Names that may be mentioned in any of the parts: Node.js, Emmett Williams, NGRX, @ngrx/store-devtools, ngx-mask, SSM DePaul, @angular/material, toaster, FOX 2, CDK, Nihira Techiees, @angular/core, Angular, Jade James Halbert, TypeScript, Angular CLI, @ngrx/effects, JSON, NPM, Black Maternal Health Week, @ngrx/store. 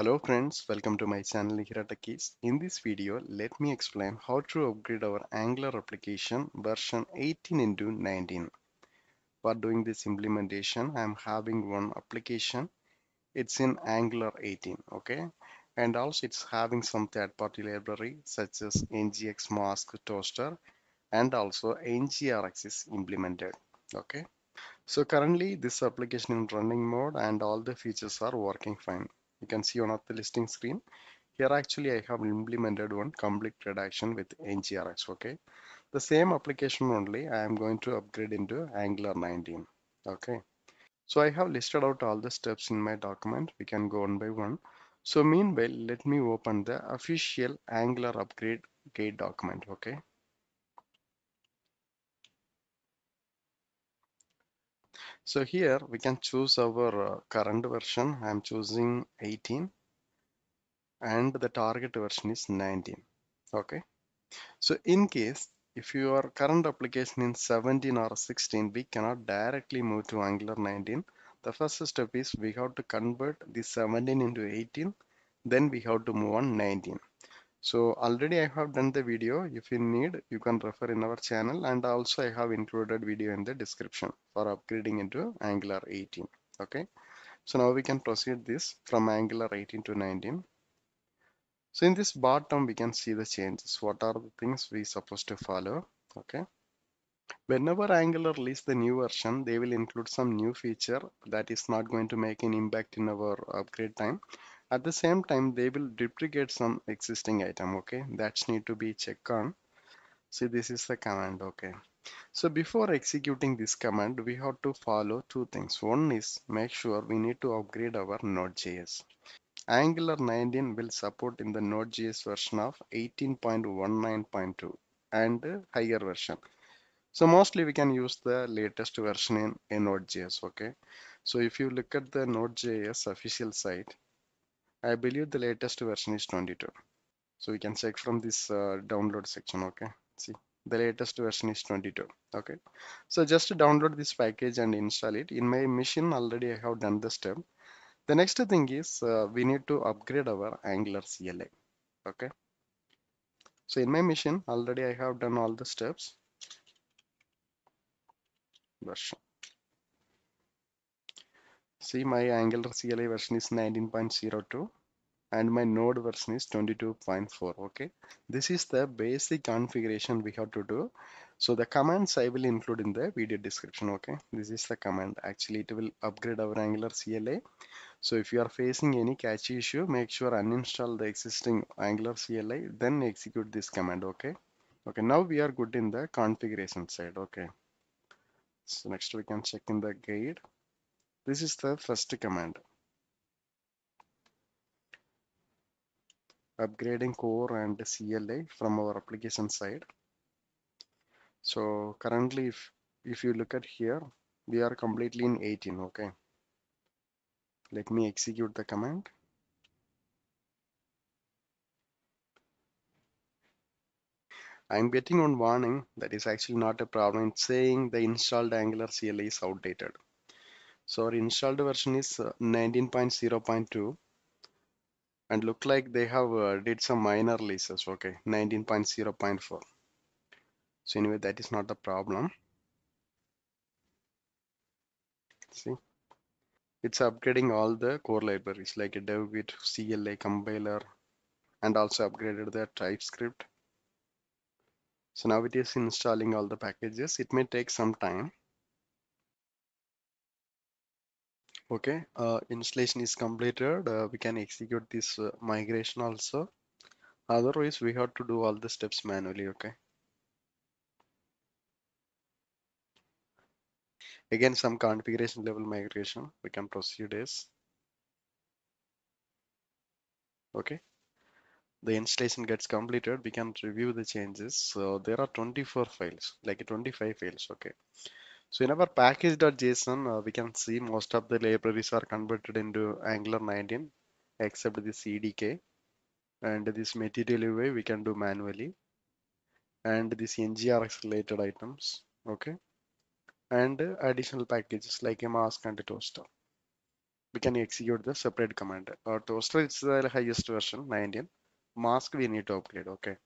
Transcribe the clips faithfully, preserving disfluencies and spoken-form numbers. Hello friends, welcome to my channel Nihira Techiees. In this video, let me explain how to upgrade our Angular application version eighteen into nineteen. For doing this implementation, I am having one application. It's in Angular eighteen, okay? And also it's having some third-party library such as N G X mask, toaster, and also N G R X is implemented, okay? So currently this application is in running mode and all the features are working fine. You can see on the listing screen here. Actually, I have implemented one complete redaction with N G R X. Okay, the same application only I am going to upgrade into Angular nineteen. Okay, so I have listed out all the steps in my document. We can go one by one. So meanwhile, let me open the official Angular upgrade guide document. Okay. So here we can choose our uh, current version. I am choosing eighteen and the target version is nineteen. Okay. So in case if your current application in seventeen or sixteen, we cannot directly move to Angular nineteen. The first step is we have to convert the seventeen into eighteen. Then we have to move on nineteen. So already I have done the video. If you need, you can refer in our channel, and also I have included video in the description for upgrading into Angular eighteen. Okay, so now we can proceed this from Angular eighteen to nineteen. So in this bottom we can see the changes. What are the things we supposed to follow? Okay, whenever Angular releases the new version, they will include some new feature that is not going to make an impact in our upgrade time. At the same time, they will duplicate some existing item. Okay, that's need to be checked on. See, this is the command. Okay, so before executing this command, we have to follow two things. One is make sure we need to upgrade our Node.js. Angular nineteen will support in the Node.js version of eighteen point one nine point two and higher version. So mostly we can use the latest version in, in Node.js. Okay, so if you look at the Node.js official site, I believe the latest version is twenty-two. So we can check from this uh, download section. Okay, see the latest version is twenty-two. Okay, so just download this package and install it. In my machine already I have done the step. The next thing is uh, we need to upgrade our Angular C L I. Okay, so in my machine already I have done all the steps. Version. See, my Angular C L I version is nineteen point zero two and my Node version is twenty-two point four. Okay, this is the basic configuration we have to do. So the commands I will include in the video description. Okay, this is the command. Actually, it will upgrade our Angular C L I. So if you are facing any catchy issue, make sure uninstall the existing Angular C L I, then execute this command. Okay, okay, now we are good in the configuration side. Okay, so next we can check in the guide. This is the first command. Upgrading core and C L I from our application side. So currently, if, if you look at here, we are completely in eighteen, okay. Let me execute the command. I'm getting one warning that is actually not a problem. It's saying the installed Angular C L I is outdated. So our installed version is nineteen point zero point two and look like they have uh, did some minor releases. Okay, nineteen point zero point four. So anyway, that is not the problem. See, it's upgrading all the core libraries like a devgit, C L I compiler, and also upgraded the TypeScript. So now it is installing all the packages. It may take some time. Okay, uh, installation is completed. Uh, we can execute this uh, migration also. Otherwise, we have to do all the steps manually. Okay. Again, some configuration level migration. We can proceed as. Okay. The installation gets completed. We can review the changes. So there are twenty-four files, like twenty-five files. Okay. So in our package.json, uh, we can see most of the libraries are converted into Angular nineteen, except the C D K. And this material U I we can do manually. And this N G R X related items, okay. And additional packages like a mask and a toaster. we can execute the separate command. Or toaster, it's the highest version, nineteen. Mask we need to upgrade. Okay.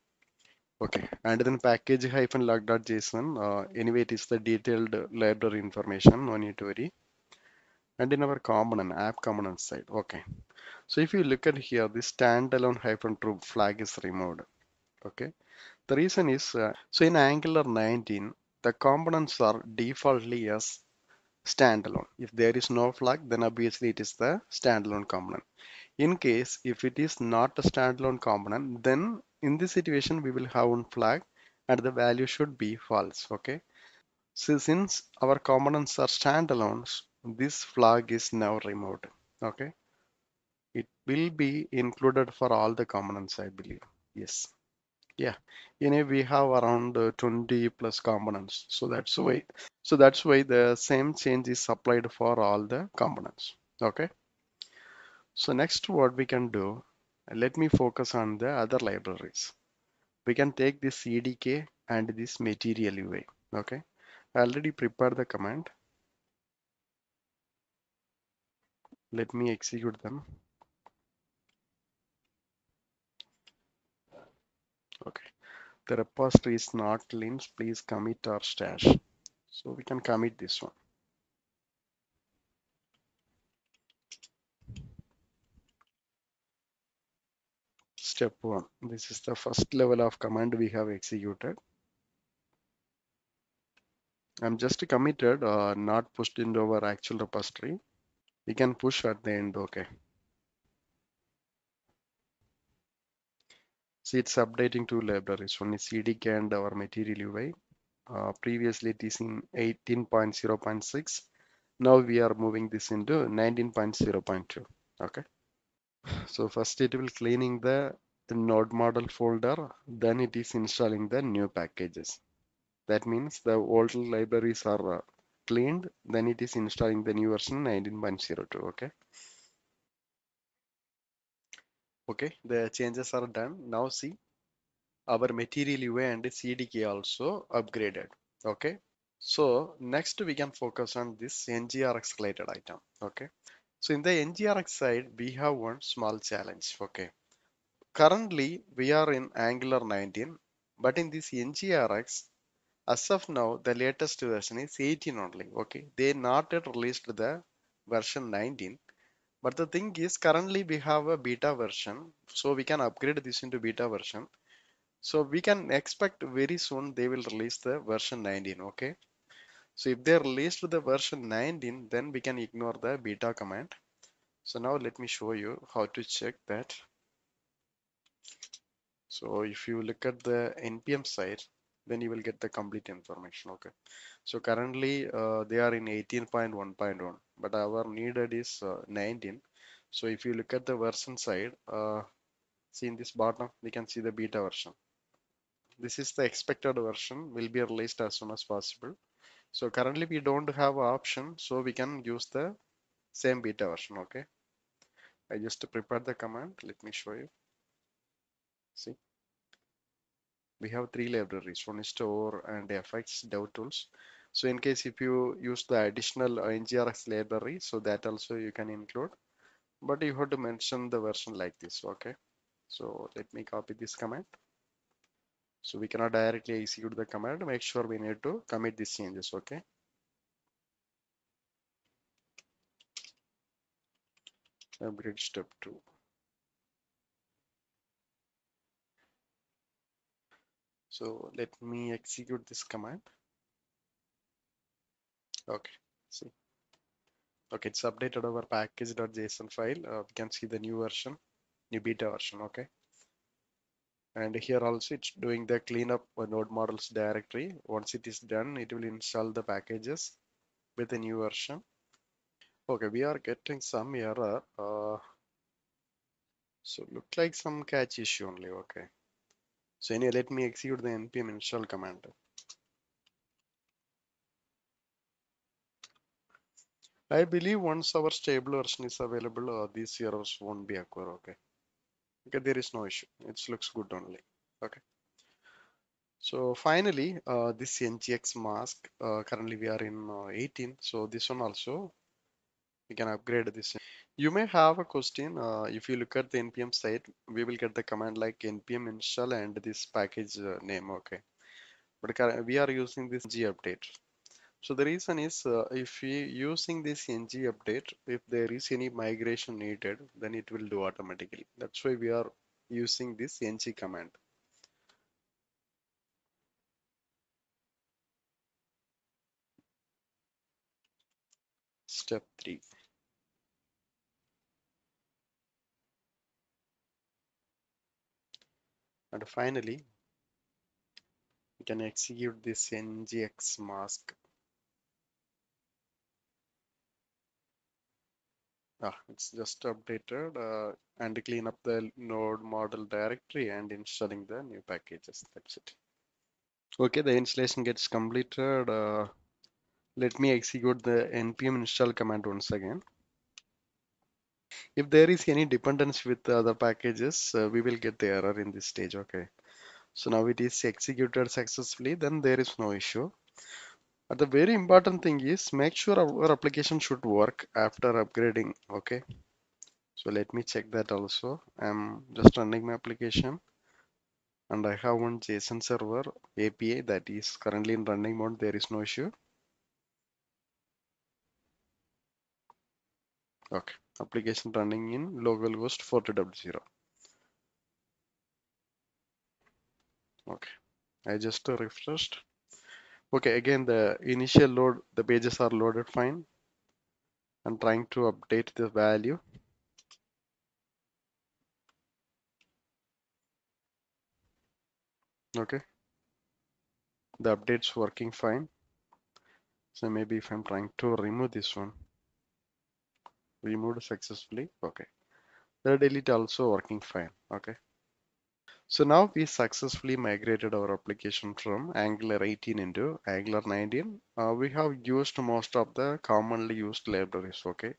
Okay. And then package hyphen log.json. Uh, anyway, it is the detailed library information. No need to worry. And in our component, app component side. Okay. So if you look at here, this standalone hyphen true flag is removed. Okay. The reason is, uh, so in Angular nineteen, the components are defaultly as standalone. If there is no flag, then obviously it is the standalone component. In case if it is not a standalone component, then in this situation we will have one flag and the value should be false. Okay. So since our components are standalones, this flag is now removed. Okay. It will be included for all the components, I believe. Yes. Yeah, in a we have around uh, twenty plus components, so that's why so that's why the same change is applied for all the components. Okay, so next what we can do, let me focus on the other libraries. We can take this C D K and this material U I. Okay, I already prepared the command. Let me execute them. Okay, the repository is not clean. Please commit or stash. So we can commit this one. Step one. This is the first level of command we have executed. I'm just committed, uh, not pushed into our actual repository. We can push at the end. Okay. See, it's updating two libraries. One is C D K and our material U I. Uh, previously, it is in eighteen point zero point six. Now we are moving this into nineteen point zero point two. Okay. So first it will cleaning the, the node model folder. Then it is installing the new packages. That means the old libraries are uh, cleaned. Then it is installing the new version nineteen point zero two. Okay. Okay, the changes are done. Now see, our material U I and C D K also upgraded. Okay, so next we can focus on this N G R X related item. Okay, so in the N G R X side, we have one small challenge. Okay, currently we are in Angular nineteen, but in this N G R X, as of now, the latest version is eighteen only. Okay, they not yet released the version nineteen. But the thing is, currently we have a beta version, so we can upgrade this into beta version. So we can expect very soon they will release the version nineteen. Okay. So if they released the version nineteen, then we can ignore the beta command. So now let me show you how to check that. So if you look at the N P M side, then you will get the complete information. Okay. So currently uh, they are in eighteen point one point one, but our needed is uh, nineteen. So if you look at the version side, uh, see in this bottom, we can see the beta version. This is the expected version, will be released as soon as possible. So currently we don't have an option, so we can use the same beta version. Okay. I just prepared the command. Let me show you. See. We have three libraries, one is store and effects, devtools. So in case if you use the additional N G R X library, so that also you can include, but you have to mention the version like this. Okay, so let me copy this command. So we cannot directly execute the command. Make sure we need to commit these changes. Okay. Upgrade step two. So let me execute this command. Okay, see. Okay, it's updated our package.json file. Uh, we can see the new version, new beta version. Okay. And here also it's doing the cleanup for node models directory. Once it is done, it will install the packages with the new version. Okay, we are getting some error. Uh, so look like some catch issue only. Okay. So anyway, let me execute the N P M install command. I believe once our stable version is available, uh, these errors won't be occur. Okay. Okay, there is no issue. It looks good only. Okay. So finally, uh, this N G X mask, uh, currently we are in uh, eighteen. So this one also, you can upgrade this. You may have a question. Uh, if you look at the N P M site, we will get the command like N P M install and this package uh, name. Okay, but we are using this ng update. So the reason is, uh, if we using this ng update, if there is any migration needed, then it will do automatically. That's why we are using this ng command. Step three. And finally, you can execute this N G X mask. Ah, it's just updated uh, and clean up the node model directory and installing the new packages. That's it. Okay, the installation gets completed. Uh, let me execute the N P M install command once again. If there is any dependence with the other packages, uh, we will get the error in this stage. Okay, so now it is executed successfully, then there is no issue. But the very important thing is, make sure our application should work after upgrading. Okay, so let me check that also. I'm just running my application and I have one JSON server A P I that is currently in running mode. There is no issue. Okay, application running in local host forty double zero. Okay, I just refreshed. Okay, again the initial load, the pages are loaded fine. I'm trying to update the value. Okay, the update's working fine. So maybe if I'm trying to remove this one, removed successfully. Okay, the delete also working fine. Okay, so now we successfully migrated our application from Angular eighteen into Angular nineteen. Uh, we have used most of the commonly used libraries. Okay,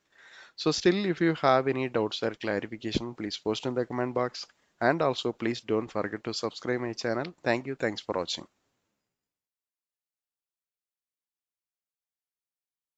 so still if you have any doubts or clarification, please post in the comment box, and also please don't forget to subscribe my channel. Thank you. Thanks for watching.